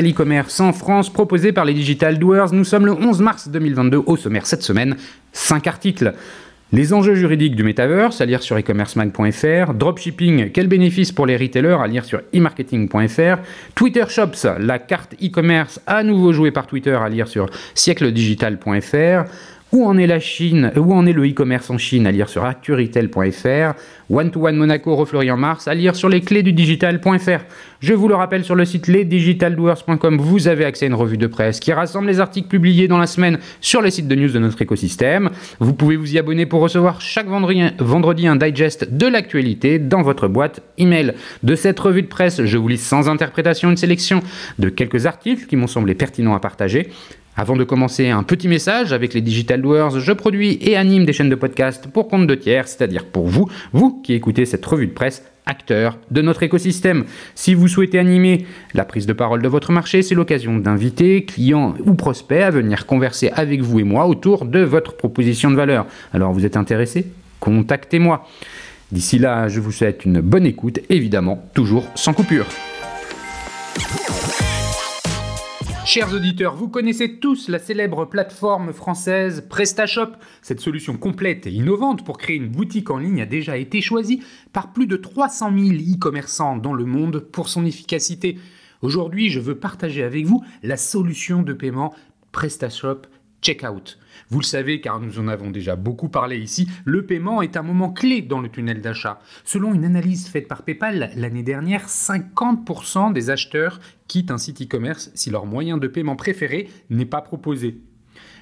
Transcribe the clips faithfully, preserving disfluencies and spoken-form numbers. digital e-commerce en France proposé par les Digital Doers. Nous sommes le onze mars deux mille vingt-deux, au sommaire cette semaine, cinq articles. Les enjeux juridiques du Metaverse, à lire sur e commerce mag point f r, Dropshipping, quels bénéfices pour les retailers, à lire sur e marketing point f r, Twitter Shops, la carte e-commerce à nouveau jouée par Twitter, à lire sur siècle digital point f r, Où en est la Chine, où en est le e-commerce en Chine, à lire sur actu tiret retail point f r, One to One Monaco refleurit en mars, à lire sur les clés du digital point f r. Je vous le rappelle, sur le site les digital doers point com, vous avez accès à une revue de presse qui rassemble les articles publiés dans la semaine sur les sites de news de notre écosystème. Vous pouvez vous y abonner pour recevoir chaque vendredi, vendredi un digest de l'actualité dans votre boîte email. De cette revue de presse, je vous lis sans interprétation une sélection de quelques articles qui m'ont semblé pertinents à partager. Avant de commencer, un petit message avec les Digital Doers. Je produis et anime des chaînes de podcast pour compte de tiers, c'est-à-dire pour vous, vous qui écoutez cette revue de presse, acteurs de notre écosystème. Si vous souhaitez animer la prise de parole de votre marché, c'est l'occasion d'inviter clients ou prospects à venir converser avec vous et moi autour de votre proposition de valeur. Alors, vous êtes intéressé? Contactez-moi. D'ici là, je vous souhaite une bonne écoute, évidemment, toujours sans coupure. Chers auditeurs, vous connaissez tous la célèbre plateforme française PrestaShop. Cette solution complète et innovante pour créer une boutique en ligne a déjà été choisie par plus de trois cent mille e-commerçants dans le monde pour son efficacité. Aujourd'hui, je veux partager avec vous la solution de paiement PrestaShop Checkout. Vous le savez, car nous en avons déjà beaucoup parlé ici, le paiement est un moment clé dans le tunnel d'achat. Selon une analyse faite par PayPal, l'année dernière, cinquante pour cent des acheteurs quittent un site e-commerce si leur moyen de paiement préféré n'est pas proposé.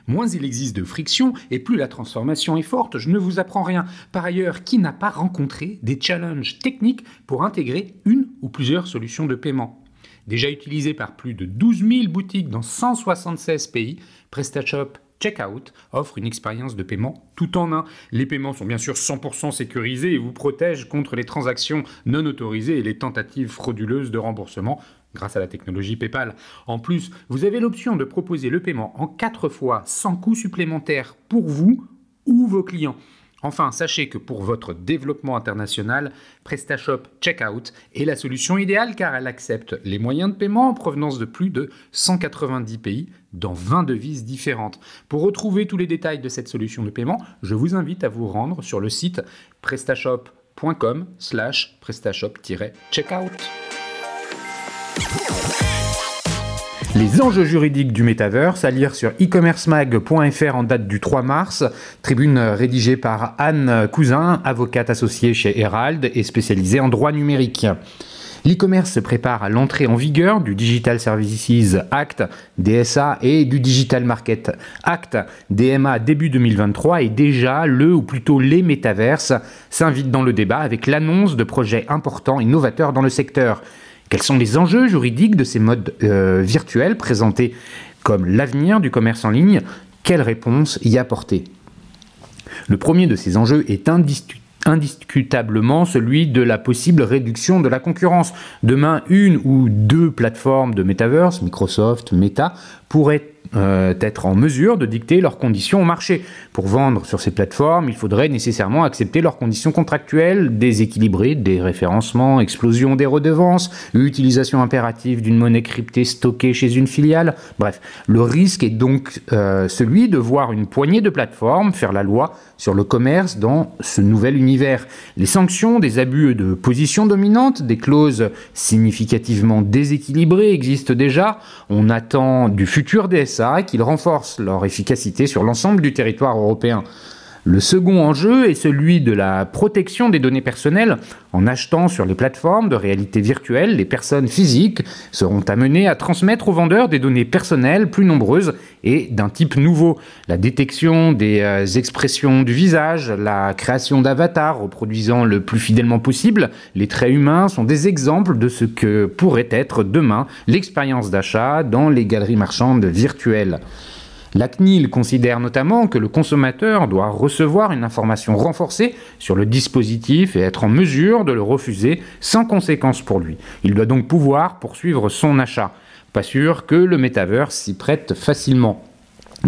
Moins il existe de friction et plus la transformation est forte, je ne vous apprends rien. Par ailleurs, qui n'a pas rencontré des challenges techniques pour intégrer une ou plusieurs solutions de paiement ? Déjà utilisé par plus de douze mille boutiques dans cent soixante-seize pays, PrestaShop Checkout offre une expérience de paiement tout en un. Les paiements sont bien sûr cent pour cent sécurisés et vous protègent contre les transactions non autorisées et les tentatives frauduleuses de remboursement grâce à la technologie PayPal. En plus, vous avez l'option de proposer le paiement en quatre fois sans coût supplémentaire pour vous ou vos clients. Enfin, sachez que pour votre développement international, PrestaShop Checkout est la solution idéale car elle accepte les moyens de paiement en provenance de plus de cent quatre-vingt-dix pays dans vingt devises différentes. Pour retrouver tous les détails de cette solution de paiement, je vous invite à vous rendre sur le site prestashop point com slash prestashop tiret checkout. Les enjeux juridiques du Metaverse, à lire sur e commerce mag point f r en date du trois mars, tribune rédigée par Anne Cousin, avocate associée chez Herald et spécialisée en droit numérique. L'e-commerce se prépare à l'entrée en vigueur du Digital Services Act, D S A, et du Digital Market Act, D M A, début deux mille vingt-trois, et déjà le, ou plutôt les Metaverse, s'invitent dans le débat avec l'annonce de projets importants et novateurs dans le secteur. Quels sont les enjeux juridiques de ces modes euh, virtuels présentés comme l'avenir du commerce en ligne? Quelles réponses y apporter? Le premier de ces enjeux est indiscutable. indiscutablement celui de la possible réduction de la concurrence. Demain, une ou deux plateformes de Metaverse, Microsoft, Meta, pourraient euh, être en mesure de dicter leurs conditions au marché. Pour vendre sur ces plateformes, il faudrait nécessairement accepter leurs conditions contractuelles, déséquilibrées, des référencements, explosion des redevances, utilisation impérative d'une monnaie cryptée stockée chez une filiale. Bref, le risque est donc euh, celui de voir une poignée de plateformes faire la loi sur le commerce dans ce nouvel univers. Les sanctions des abus de position dominante, des clauses significativement déséquilibrées existent déjà. On attend du futur D S A qu'ils renforcent leur efficacité sur l'ensemble du territoire européen. Le second enjeu est celui de la protection des données personnelles. En achetant sur les plateformes de réalité virtuelle, les personnes physiques seront amenées à transmettre aux vendeurs des données personnelles plus nombreuses et d'un type nouveau. La détection des expressions du visage, la création d'avatars reproduisant le plus fidèlement possible les traits humains sont des exemples de ce que pourrait être demain l'expérience d'achat dans les galeries marchandes virtuelles. La C N I L considère notamment que le consommateur doit recevoir une information renforcée sur le dispositif et être en mesure de le refuser sans conséquence pour lui. Il doit donc pouvoir poursuivre son achat. Pas sûr que le Metaverse s'y prête facilement.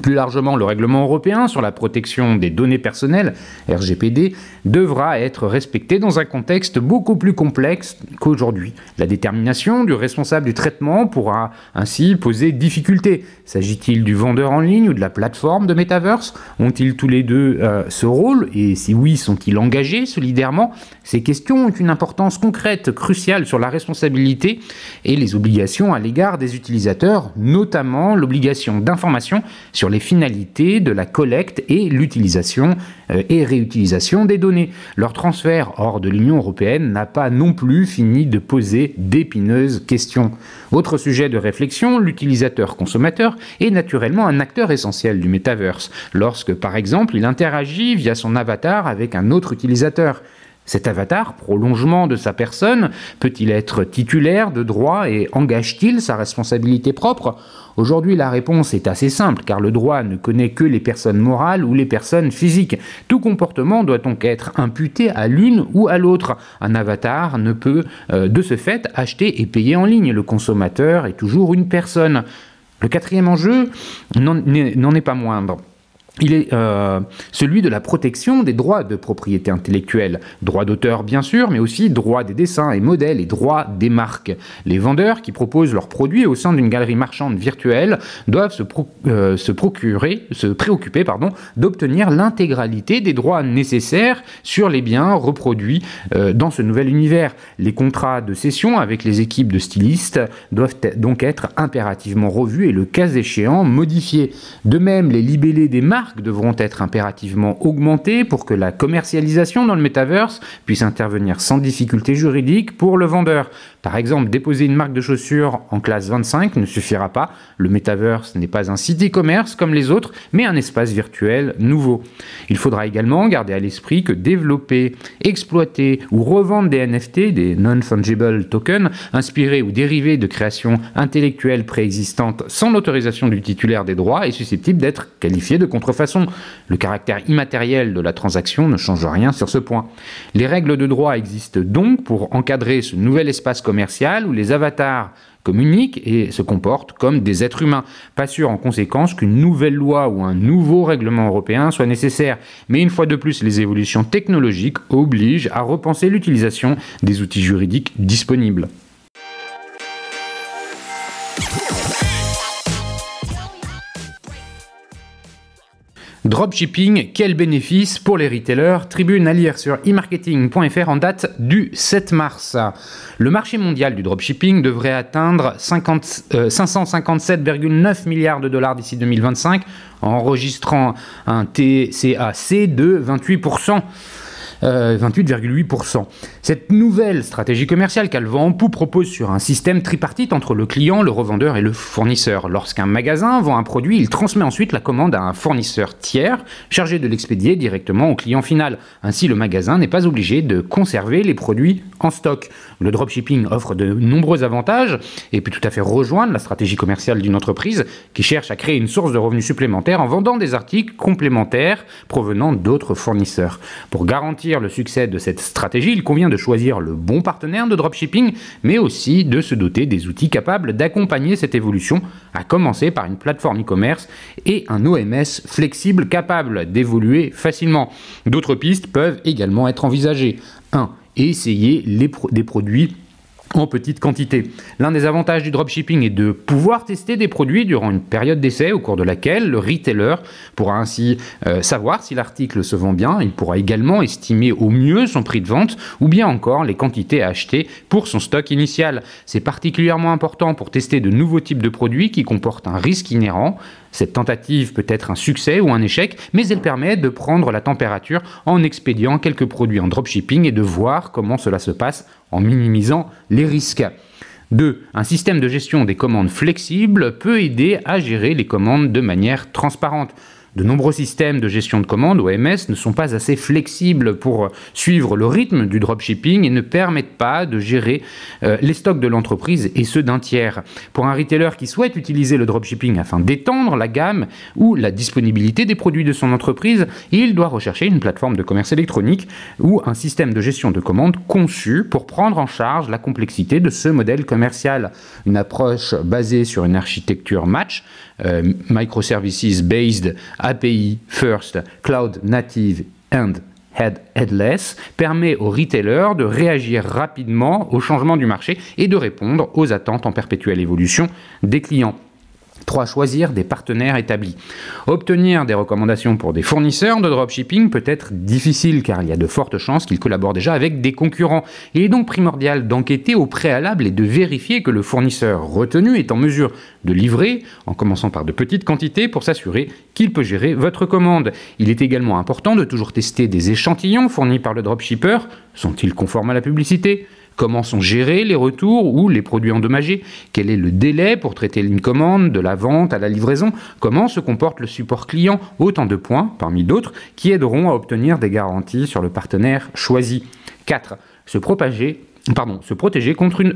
Plus largement, le règlement européen sur la protection des données personnelles, R G P D, devra être respecté dans un contexte beaucoup plus complexe qu'aujourd'hui. La détermination du responsable du traitement pourra ainsi poser difficulté. S'agit-il du vendeur en ligne ou de la plateforme de Metaverse? Ont-ils tous les deux euh, ce rôle? Et si oui, sont-ils engagés solidairement? Ces questions ont une importance concrète, cruciale sur la responsabilité et les obligations à l'égard des utilisateurs, notamment l'obligation d'information sur sur les finalités de la collecte et l'utilisation euh, et réutilisation des données. Leur transfert hors de l'Union européenne n'a pas non plus fini de poser d'épineuses questions. Autre sujet de réflexion, l'utilisateur-consommateur est naturellement un acteur essentiel du métaverse, lorsque par exemple il interagit via son avatar avec un autre utilisateur. Cet avatar, prolongement de sa personne, peut-il être titulaire de droits et engage-t-il sa responsabilité propre? Aujourd'hui, la réponse est assez simple, car le droit ne connaît que les personnes morales ou les personnes physiques. Tout comportement doit donc être imputé à l'une ou à l'autre. Un avatar ne peut, euh, de ce fait, acheter et payer en ligne. Le consommateur est toujours une personne. Le quatrième enjeu n'en est, n'en est pas moindre. Il est euh, celui de la protection des droits de propriété intellectuelle. Droits d'auteur bien sûr, mais aussi droits des dessins et modèles et droits des marques. Les vendeurs qui proposent leurs produits au sein d'une galerie marchande virtuelle doivent se, pro euh, se, procurer, se préoccuper d'obtenir l'intégralité des droits nécessaires sur les biens reproduits euh, dans ce nouvel univers. Les contrats de cession avec les équipes de stylistes doivent donc être impérativement revus et le cas échéant modifiés. De même, les libellés des marques devront être impérativement augmentées pour que la commercialisation dans le métaverse puisse intervenir sans difficulté juridique pour le vendeur. Par exemple, déposer une marque de chaussures en classe vingt-cinq ne suffira pas. Le métaverse n'est pas un site e-commerce comme les autres, mais un espace virtuel nouveau. Il faudra également garder à l'esprit que développer, exploiter ou revendre des N F T, des non-fungible tokens, inspirés ou dérivés de créations intellectuelles préexistantes sans l'autorisation du titulaire des droits est susceptible d'être qualifié de contrefaçon. Façon. Le caractère immatériel de la transaction ne change rien sur ce point. Les règles de droit existent donc pour encadrer ce nouvel espace commercial où les avatars communiquent et se comportent comme des êtres humains. Pas sûr en conséquence qu'une nouvelle loi ou un nouveau règlement européen soit nécessaire. Mais une fois de plus, les évolutions technologiques obligent à repenser l'utilisation des outils juridiques disponibles. Dropshipping, quel bénéfice pour les retailers? Tribune à lire sur e marketing point F R en date du sept mars. Le marché mondial du dropshipping devrait atteindre cinq cent cinquante-sept virgule neuf milliards de dollars d'ici deux mille vingt-cinq, enregistrant un T C A C de vingt-huit pour cent. Euh, vingt-huit virgule huit pour cent. Cette nouvelle stratégie commerciale qu'Alevent en Pou propose sur un système tripartite entre le client, le revendeur et le fournisseur. Lorsqu'un magasin vend un produit, il transmet ensuite la commande à un fournisseur tiers chargé de l'expédier directement au client final. Ainsi, le magasin n'est pas obligé de conserver les produits en stock. Le dropshipping offre de nombreux avantages et peut tout à fait rejoindre la stratégie commerciale d'une entreprise qui cherche à créer une source de revenus supplémentaires en vendant des articles complémentaires provenant d'autres fournisseurs. Pour garantir le succès de cette stratégie, il convient de choisir le bon partenaire de dropshipping, mais aussi de se doter des outils capables d'accompagner cette évolution, à commencer par une plateforme e-commerce et un O M S flexible capable d'évoluer facilement. D'autres pistes peuvent également être envisagées. un. Essayer les pro- des produits en petite quantité. L'un des avantages du dropshipping est de pouvoir tester des produits durant une période d'essai au cours de laquelle le retailer pourra ainsi euh, savoir si l'article se vend bien. Il pourra également estimer au mieux son prix de vente ou bien encore les quantités à acheter pour son stock initial. C'est particulièrement important pour tester de nouveaux types de produits qui comportent un risque inhérent. Cette tentative peut être un succès ou un échec, mais elle permet de prendre la température en expédiant quelques produits en dropshipping et de voir comment cela se passe en minimisant les risques. deux. Un système de gestion des commandes flexible peut aider à gérer les commandes de manière transparente. De nombreux systèmes de gestion de commandes, O M S, ne sont pas assez flexibles pour suivre le rythme du dropshipping et ne permettent pas de gérer euh, les stocks de l'entreprise et ceux d'un tiers. Pour un retailer qui souhaite utiliser le dropshipping afin d'étendre la gamme ou la disponibilité des produits de son entreprise, il doit rechercher une plateforme de commerce électronique ou un système de gestion de commandes conçu pour prendre en charge la complexité de ce modèle commercial. Une approche basée sur une architecture match, euh, microservices based, A P I first, cloud native and headless permet aux retailers de réagir rapidement aux changements du marché et de répondre aux attentes en perpétuelle évolution des clients. trois. Choisir des partenaires établis. Obtenir des recommandations pour des fournisseurs de dropshipping peut être difficile car il y a de fortes chances qu'ils collaborent déjà avec des concurrents. Il est donc primordial d'enquêter au préalable et de vérifier que le fournisseur retenu est en mesure de livrer, en commençant par de petites quantités, pour s'assurer qu'il peut gérer votre commande. Il est également important de toujours tester des échantillons fournis par le dropshipper. Sont-ils conformes à la publicité ? Comment sont gérés les retours ou les produits endommagés? Quel est le délai pour traiter une commande, de la vente à la livraison? Comment se comporte le support client? Autant de points, parmi d'autres, qui aideront à obtenir des garanties sur le partenaire choisi. quatre. Se, propager, pardon, se protéger contre une...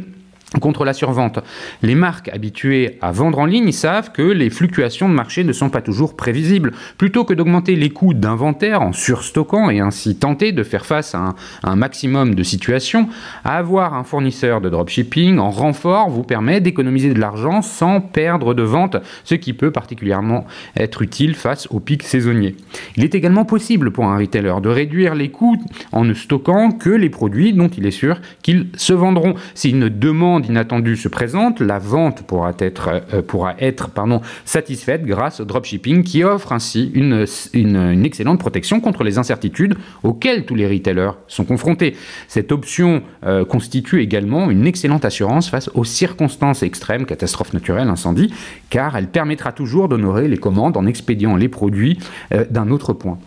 contre la survente. Les marques habituées à vendre en ligne savent que les fluctuations de marché ne sont pas toujours prévisibles. Plutôt que d'augmenter les coûts d'inventaire en surstockant et ainsi tenter de faire face à un, à un maximum de situations, avoir un fournisseur de dropshipping en renfort vous permet d'économiser de l'argent sans perdre de vente, ce qui peut particulièrement être utile face aux pics saisonniers. Il est également possible pour un retailer de réduire les coûts en ne stockant que les produits dont il est sûr qu'ils se vendront. S'il ne demande inattendue se présente, la vente pourra être, euh, pourra être pardon, satisfaite grâce au dropshipping qui offre ainsi une, une, une excellente protection contre les incertitudes auxquelles tous les retailers sont confrontés. Cette option euh, constitue également une excellente assurance face aux circonstances extrêmes, catastrophes naturelles, incendies, car elle permettra toujours d'honorer les commandes en expédiant les produits euh, d'un autre point.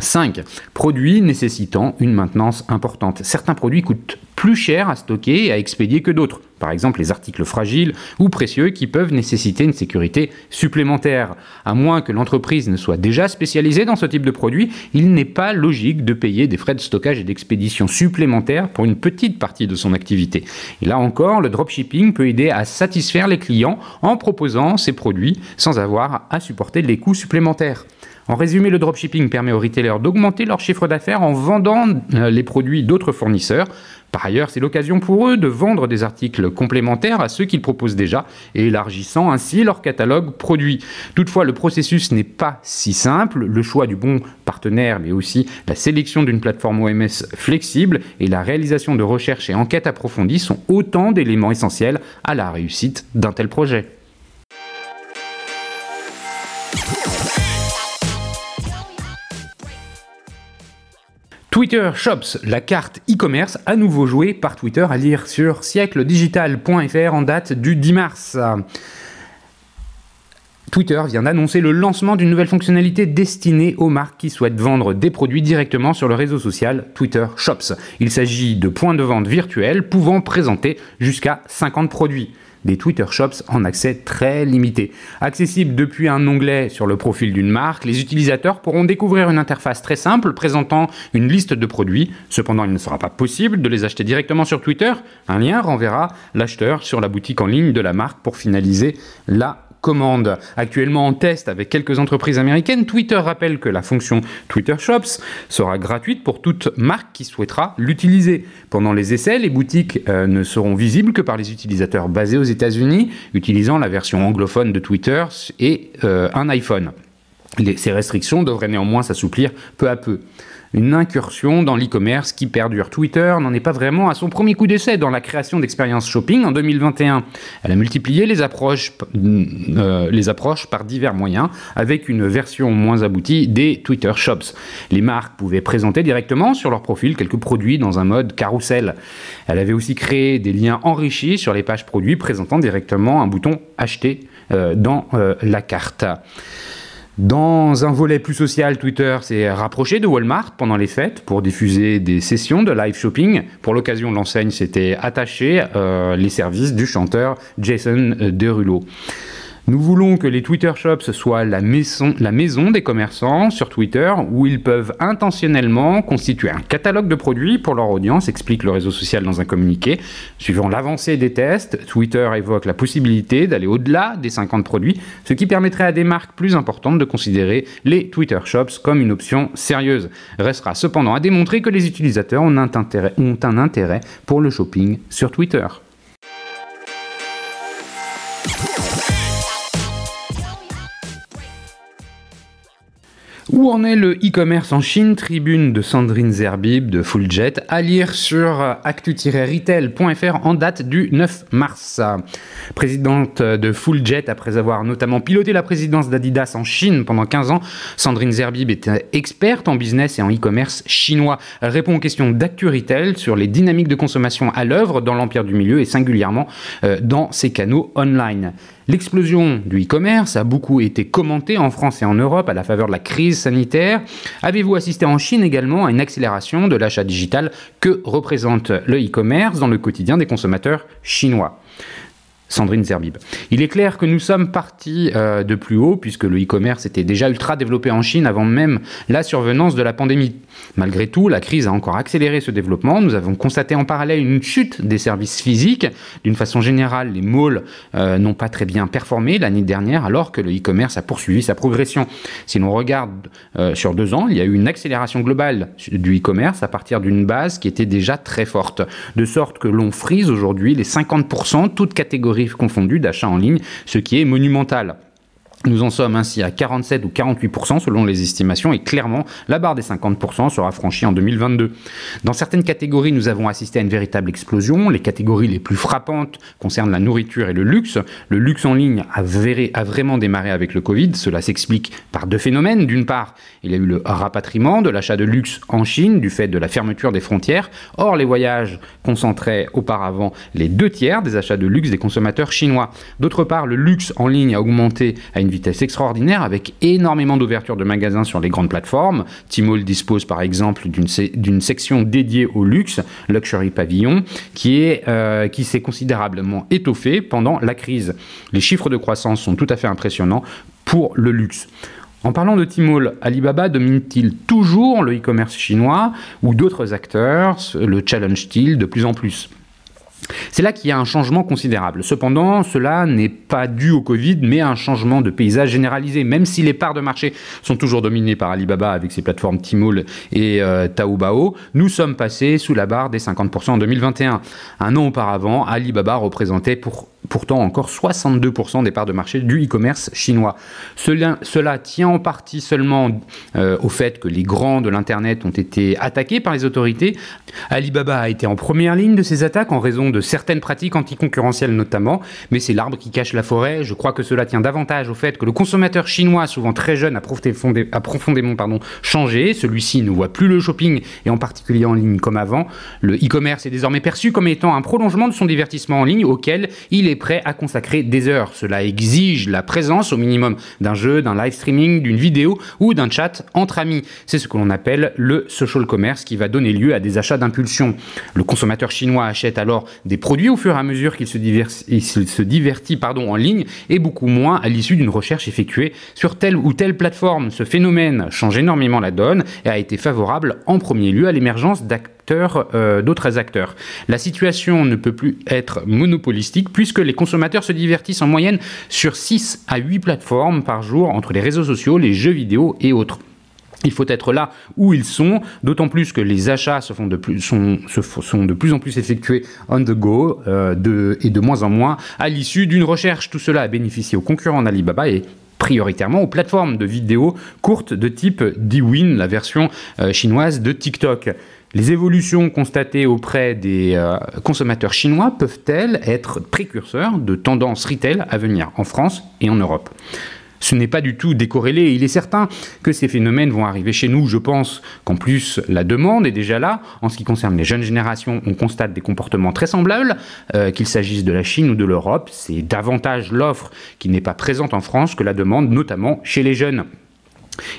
cinq. Produits nécessitant une maintenance importante. Certains produits coûtent plus cher à stocker et à expédier que d'autres. Par exemple, les articles fragiles ou précieux qui peuvent nécessiter une sécurité supplémentaire. À moins que l'entreprise ne soit déjà spécialisée dans ce type de produit, il n'est pas logique de payer des frais de stockage et d'expédition supplémentaires pour une petite partie de son activité. Et là encore, le dropshipping peut aider à satisfaire les clients en proposant ses produits sans avoir à supporter les coûts supplémentaires. En résumé, le dropshipping permet aux retailers d'augmenter leur chiffre d'affaires en vendant les produits d'autres fournisseurs. Par ailleurs, c'est l'occasion pour eux de vendre des articles complémentaires à ceux qu'ils proposent déjà et élargissant ainsi leur catalogue produit. Toutefois, le processus n'est pas si simple. Le choix du bon partenaire, mais aussi la sélection d'une plateforme O M S flexible et la réalisation de recherches et enquêtes approfondies sont autant d'éléments essentiels à la réussite d'un tel projet. Twitter Shops, la carte e-commerce à nouveau jouée par Twitter, à lire sur siècle digital point F R en date du dix mars. Twitter vient d'annoncer le lancement d'une nouvelle fonctionnalité destinée aux marques qui souhaitent vendre des produits directement sur le réseau social Twitter Shops. Il s'agit de points de vente virtuels pouvant présenter jusqu'à cinquante produits. Des Twitter Shops en accès très limité. Accessible depuis un onglet sur le profil d'une marque, les utilisateurs pourront découvrir une interface très simple présentant une liste de produits. Cependant, il ne sera pas possible de les acheter directement sur Twitter. Un lien renverra l'acheteur sur la boutique en ligne de la marque pour finaliser la commande. Actuellement en test avec quelques entreprises américaines, Twitter rappelle que la fonction Twitter Shops sera gratuite pour toute marque qui souhaitera l'utiliser. Pendant les essais, les boutiques euh, ne seront visibles que par les utilisateurs basés aux États-Unis, utilisant la version anglophone de Twitter et euh, un iPhone. Les, ces restrictions devraient néanmoins s'assouplir peu à peu. Une incursion dans l'e-commerce qui perdure. Twitter n'en est pas vraiment à son premier coup d'essai dans la création d'expériences shopping en deux mille vingt et un. Elle a multiplié les approches, euh, les approches par divers moyens avec une version moins aboutie des Twitter Shops. Les marques pouvaient présenter directement sur leur profil quelques produits dans un mode carrousel. Elle avait aussi créé des liens enrichis sur les pages produits présentant directement un bouton acheter euh, dans euh, la carte. Dans un volet plus social, Twitter s'est rapproché de Walmart pendant les fêtes pour diffuser des sessions de live shopping. Pour l'occasion, l'enseigne s'était attachée euh, les services du chanteur Jason Derulo. Nous voulons que les Twitter Shops soient la maison, la maison des commerçants sur Twitter, où ils peuvent intentionnellement constituer un catalogue de produits pour leur audience, explique le réseau social dans un communiqué. Suivant l'avancée des tests, Twitter évoque la possibilité d'aller au-delà des cinquante produits, ce qui permettrait à des marques plus importantes de considérer les Twitter Shops comme une option sérieuse. Restera cependant à démontrer que les utilisateurs ont un intérêt, ont un intérêt pour le shopping sur Twitter. Où en est le e-commerce en Chine? Tribune de Sandrine Zerbib de Fulljet, à lire sur actu tiret retail point f r en date du neuf mars. Présidente de Fulljet, après avoir notamment piloté la présidence d'Adidas en Chine pendant quinze ans, Sandrine Zerbib est experte en business et en e-commerce chinois. Elle répond aux questions d'actu-retail sur les dynamiques de consommation à l'œuvre dans l'empire du milieu et singulièrement dans ses canaux online. L'explosion du e-commerce a beaucoup été commentée en France et en Europe à la faveur de la crise sanitaire. Avez-vous assisté en Chine également à une accélération de l'achat digital que représente le e-commerce dans le quotidien des consommateurs chinois ? Sandrine Zerbib. Il est clair que nous sommes partis euh, de plus haut, puisque le e-commerce était déjà ultra développé en Chine avant même la survenance de la pandémie. Malgré tout, la crise a encore accéléré ce développement. Nous avons constaté en parallèle une chute des services physiques. D'une façon générale, les malls euh, n'ont pas très bien performé l'année dernière, alors que le e-commerce a poursuivi sa progression. Si l'on regarde euh, sur deux ans, il y a eu une accélération globale du e-commerce à partir d'une base qui était déjà très forte. De sorte que l'on frise aujourd'hui les cinquante pour cent, toutes catégories confondu d'achat en ligne, ce qui est monumental. Nous en sommes ainsi à quarante-sept ou quarante-huit pour cent selon les estimations et clairement la barre des cinquante pour cent sera franchie en deux mille vingt-deux. Dans certaines catégories, nous avons assisté à une véritable explosion. Les catégories les plus frappantes concernent la nourriture et le luxe. Le luxe en ligne a, verré, a vraiment démarré avec le Covid. Cela s'explique par deux phénomènes. D'une part, il y a eu le rapatriement de l'achat de luxe en Chine du fait de la fermeture des frontières. Or, les voyages concentraient auparavant les deux tiers des achats de luxe des consommateurs chinois. D'autre part, le luxe en ligne a augmenté à une Une vitesse extraordinaire avec énormément d'ouvertures de magasins sur les grandes plateformes. Tmall dispose par exemple d'une se d'une section dédiée au luxe, Luxury Pavillon, qui est euh, qui s'est considérablement étoffée pendant la crise. Les chiffres de croissance sont tout à fait impressionnants pour le luxe. En parlant de Tmall, Alibaba domine-t-il toujours le e-commerce chinois ou d'autres acteurs le challenge-t-il de plus en plus? C'est là qu'il y a un changement considérable. Cependant, cela n'est pas dû au Covid, mais à un changement de paysage généralisé. Même si les parts de marché sont toujours dominées par Alibaba avec ses plateformes Tmall et euh, Taobao, nous sommes passés sous la barre des cinquante pour cent en deux mille vingt et un. Un an auparavant, Alibaba représentait pour, pourtant encore soixante-deux pour cent des parts de marché du e-commerce chinois. Cela, cela tient en partie seulement euh, au fait que les grands de l'Internet ont été attaqués par les autorités. Alibaba a été en première ligne de ces attaques en raison de de certaines pratiques anticoncurrentielles notamment, mais c'est l'arbre qui cache la forêt. Je crois que cela tient davantage au fait que le consommateur chinois, souvent très jeune, a profondé, a profondément pardon, changé. Celui-ci ne voit plus le shopping, et en particulier en ligne, comme avant. Le e-commerce est désormais perçu comme étant un prolongement de son divertissement en ligne auquel il est prêt à consacrer des heures. Cela exige la présence au minimum d'un jeu, d'un live streaming, d'une vidéo ou d'un chat entre amis. C'est ce que l'on appelle le social commerce qui va donner lieu à des achats d'impulsion. Le consommateur chinois achète alors des produits au fur et à mesure qu'il se, se divertit pardon, en ligne et beaucoup moins à l'issue d'une recherche effectuée sur telle ou telle plateforme. Ce phénomène change énormément la donne et a été favorable en premier lieu à l'émergence d'acteurs d'autres acteurs. La situation ne peut plus être monopolistique puisque les consommateurs se divertissent en moyenne sur six à huit plateformes par jour entre les réseaux sociaux, les jeux vidéo et autres. Il faut être là où ils sont, d'autant plus que les achats se font de plus, sont, se sont de plus en plus effectués on the go euh, de, et de moins en moins à l'issue d'une recherche. Tout cela a bénéficié aux concurrents d'Alibaba et prioritairement aux plateformes de vidéos courtes de type Douyin, la version euh, chinoise de TikTok. Les évolutions constatées auprès des euh, consommateurs chinois peuvent-elles être précurseurs de tendances retail à venir en France et en Europe ? Ce n'est pas du tout décorrélé et il est certain que ces phénomènes vont arriver chez nous. Je pense qu'en plus, la demande est déjà là. En ce qui concerne les jeunes générations, on constate des comportements très semblables, euh, qu'il s'agisse de la Chine ou de l'Europe. C'est davantage l'offre qui n'est pas présente en France que la demande, notamment chez les jeunes.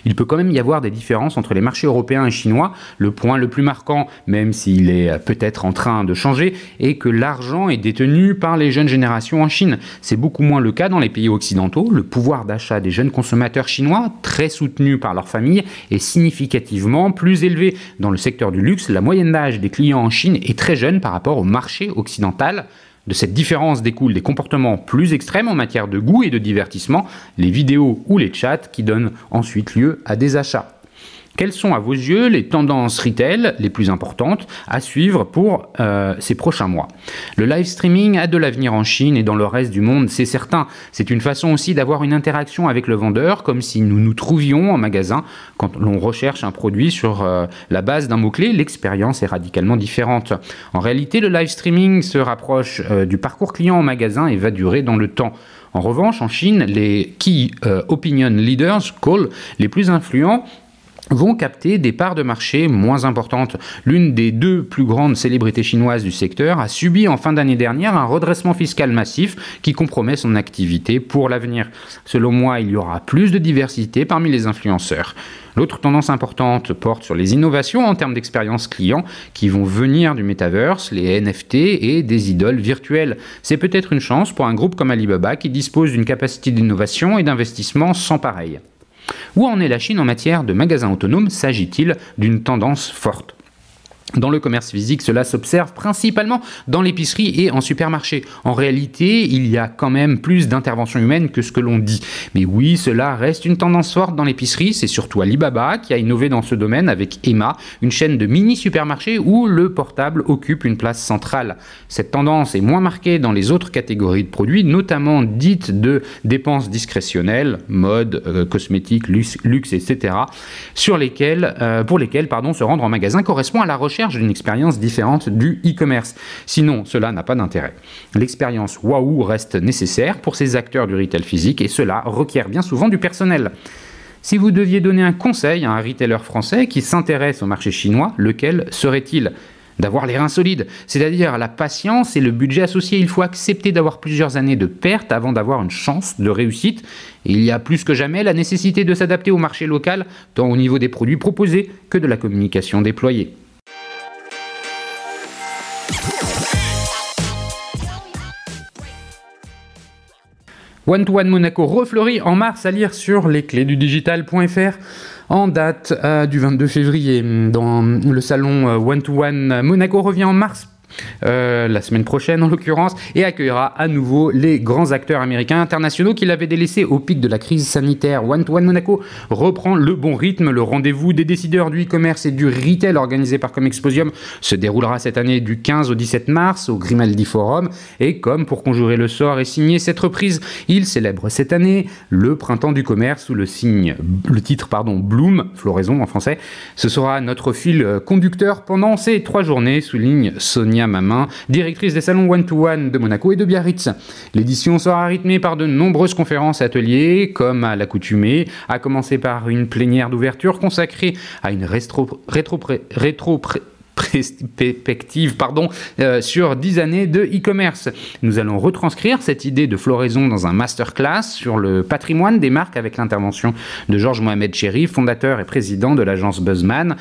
Il peut quand même y avoir des différences entre les marchés européens et chinois. Le point le plus marquant, même s'il est peut-être en train de changer, est que l'argent est détenu par les jeunes générations en Chine. C'est beaucoup moins le cas dans les pays occidentaux. Le pouvoir d'achat des jeunes consommateurs chinois, très soutenu par leur famille, est significativement plus élevé. Dans le secteur du luxe, la moyenne d'âge des clients en Chine est très jeune par rapport au marché occidental. De cette différence découlent des comportements plus extrêmes en matière de goût et de divertissement, les vidéos ou les chats qui donnent ensuite lieu à des achats. Quelles sont à vos yeux les tendances retail les plus importantes à suivre pour euh, ces prochains mois? Le live streaming a de l'avenir en Chine et dans le reste du monde, c'est certain. C'est une façon aussi d'avoir une interaction avec le vendeur, comme si nous nous trouvions en magasin. Quand l'on recherche un produit sur euh, la base d'un mot-clé, l'expérience est radicalement différente. En réalité, le live streaming se rapproche euh, du parcours client en magasin et va durer dans le temps. En revanche, en Chine, les key euh, opinion leaders, call, les plus influents, vont capter des parts de marché moins importantes. L'une des deux plus grandes célébrités chinoises du secteur a subi en fin d'année dernière un redressement fiscal massif qui compromet son activité pour l'avenir. Selon moi, il y aura plus de diversité parmi les influenceurs. L'autre tendance importante porte sur les innovations en termes d'expérience client qui vont venir du metaverse, les N F T et des idoles virtuelles. C'est peut-être une chance pour un groupe comme Alibaba qui dispose d'une capacité d'innovation et d'investissement sans pareil. Où en est la Chine en matière de magasins autonomes? S'agit-il d'une tendance forte? Dans le commerce physique, cela s'observe principalement dans l'épicerie et en supermarché. En réalité, il y a quand même plus d'interventions humaines que ce que l'on dit. Mais oui, cela reste une tendance forte dans l'épicerie. C'est surtout Alibaba qui a innové dans ce domaine avec Emma, une chaîne de mini-supermarchés où le portable occupe une place centrale. Cette tendance est moins marquée dans les autres catégories de produits, notamment dites de dépenses discrétionnelles, mode, euh, cosmétiques, luxe, luxe, et cetera, sur lesquelles, euh, pour lesquelles pardon, se rendre en magasin correspond à la recherche d'une expérience différente du e-commerce. Sinon, cela n'a pas d'intérêt. L'expérience waouh reste nécessaire pour ces acteurs du retail physique et cela requiert bien souvent du personnel. Si vous deviez donner un conseil à un retailer français qui s'intéresse au marché chinois, lequel serait-il ? D'avoir les reins solides, c'est-à-dire la patience et le budget associé. Il faut accepter d'avoir plusieurs années de pertes avant d'avoir une chance de réussite. Et il y a plus que jamais la nécessité de s'adapter au marché local, tant au niveau des produits proposés que de la communication déployée. One to One Monaco refleurit en mars, à lire sur les clés du digital point F R. En date euh, du vingt-deux février, dans le salon One to One Monaco revient en mars, euh, la semaine prochaine en l'occurrence, et accueillera à nouveau les grands acteurs américains internationaux qu'il avait délaissés au pic de la crise sanitaire. One to One Monaco reprend le bon rythme. Le rendez-vous des décideurs du e-commerce et du retail organisé par Comexposium se déroulera cette année du quinze au dix-sept mars au Grimaldi Forum, et comme pour conjurer le sort et signer cette reprise, il célèbre cette année le printemps du commerce sous le signe, le titre pardon, Bloom, floraison en français. Ce sera notre fil conducteur pendant ces trois journées, souligne Sonia Mamin, directrice des salons One to One de Monaco et de Biarritz. L'édition sera rythmée par de nombreuses conférences ateliers, comme à l'accoutumée, à commencer par une plénière d'ouverture consacrée à une rétro, rétro, rétro perspective pardon, euh, sur dix années de e-commerce. Nous allons retranscrire cette idée de floraison dans un masterclass sur le patrimoine des marques avec l'intervention de Georges Mohamed Chérif, fondateur et président de l'agence Buzzman.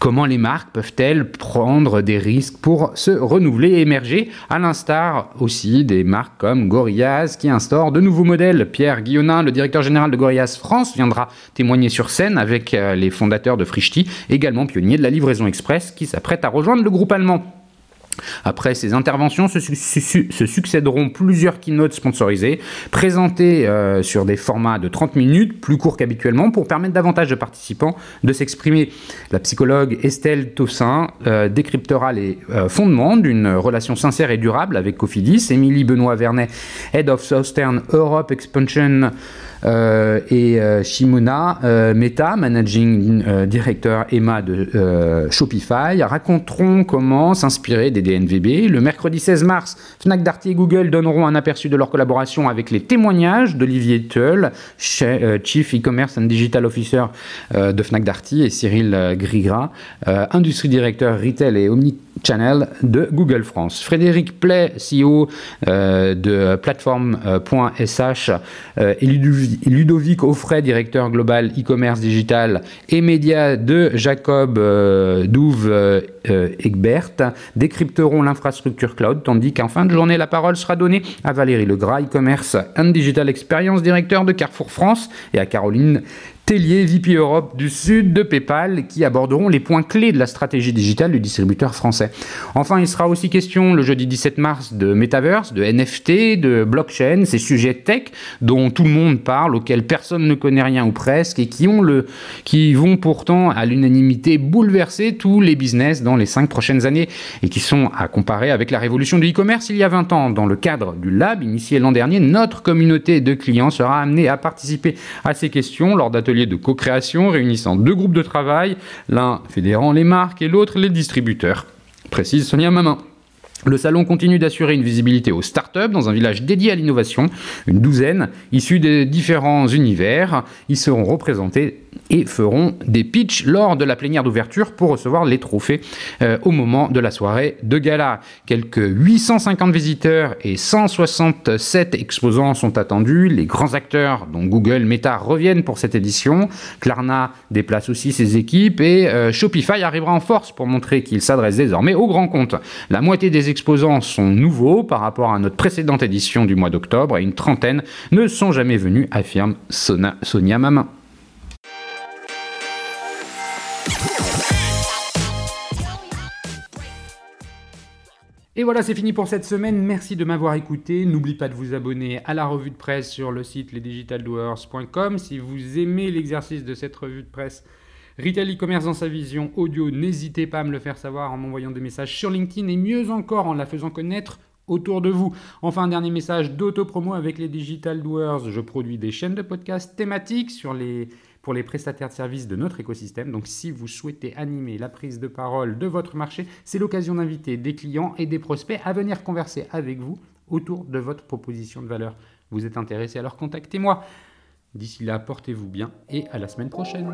Comment les marques peuvent-elles prendre des risques pour se renouveler et émerger, à l'instar aussi des marques comme Gorillaz qui instaure de nouveaux modèles. Pierre Guillonin, le directeur général de Gorillaz France, viendra témoigner sur scène avec les fondateurs de Frischti, également pionniers de la livraison express, qui s'apprêtent à rejoindre le groupe allemand. Après ces interventions, se, su su se succéderont plusieurs keynotes sponsorisées, présentées euh, sur des formats de trente minutes, plus courts qu'habituellement, pour permettre davantage de participants de s'exprimer. La psychologue Estelle Taussin euh, décryptera les euh, fondements d'une relation sincère et durable avec Cofidis. Émilie Benoît-Vernet, Head of Southern Europe Expansion, Euh, et euh, Shimona euh, Meta, Managing euh, Director Emma de euh, Shopify, raconteront comment s'inspirer des D N V B. Le mercredi seize mars, Fnac Darty et Google donneront un aperçu de leur collaboration avec les témoignages d'Olivier Teul, euh, Chief E-Commerce and Digital Officer euh, de Fnac Darty, et Cyril euh, Grigra, euh, Industry Director Retail et Omnichannel de Google France. Frédéric Play, C E O euh, de Platform point S H, euh, élu du Ludovic Offray, directeur global e-commerce digital et médias de Jacob euh, Douve euh, Egbert, décrypteront l'infrastructure cloud, tandis qu'en fin de journée, la parole sera donnée à Valérie Legras, e-commerce and digital experience, directeur de Carrefour France, et à Caroline Tellier, V P Europe du Sud de PayPal, qui aborderont les points clés de la stratégie digitale du distributeur français. Enfin, il sera aussi question le jeudi dix-sept mars de Metaverse, de N F T, de blockchain, ces sujets tech dont tout le monde parle, auxquels personne ne connaît rien ou presque, et qui, ont le, qui vont pourtant à l'unanimité bouleverser tous les business dans les cinq prochaines années et qui sont à comparer avec la révolution du e-commerce il y a vingt ans. Dans le cadre du Lab, initié l'an dernier, notre communauté de clients sera amenée à participer à ces questions lors d'ateliers de co-création réunissant deux groupes de travail, l'un fédérant les marques et l'autre les distributeurs, précise Sonia Mamin. Le salon continue d'assurer une visibilité aux startups dans un village dédié à l'innovation. Une douzaine, issus des différents univers, ils seront représentés et feront des pitchs lors de la plénière d'ouverture pour recevoir les trophées euh, au moment de la soirée de gala. Quelques huit cent cinquante visiteurs et cent soixante-sept exposants sont attendus. Les grands acteurs, dont Google, Meta, reviennent pour cette édition. Klarna déplace aussi ses équipes et euh, Shopify arrivera en force pour montrer qu'il s'adresse désormais aux grands comptes. La moitié des exposants sont nouveaux par rapport à notre précédente édition du mois d'octobre et une trentaine ne sont jamais venus, affirme Sona, Sonia Mamin. Et voilà, c'est fini pour cette semaine. Merci de m'avoir écouté. N'oublie pas de vous abonner à la revue de presse sur le site les digital doers point com. Si vous aimez l'exercice de cette revue de presse, Retail e-commerce dans sa vision audio, n'hésitez pas à me le faire savoir en m'envoyant des messages sur LinkedIn et mieux encore en la faisant connaître autour de vous. Enfin, un dernier message d'autopromo avec les Digital Doers. Je produis des chaînes de podcasts thématiques sur les... pour les prestataires de services de notre écosystème. Donc si vous souhaitez animer la prise de parole de votre marché, c'est l'occasion d'inviter des clients et des prospects à venir converser avec vous autour de votre proposition de valeur. Vous êtes intéressé, alors contactez-moi. D'ici là, portez-vous bien et à la semaine prochaine.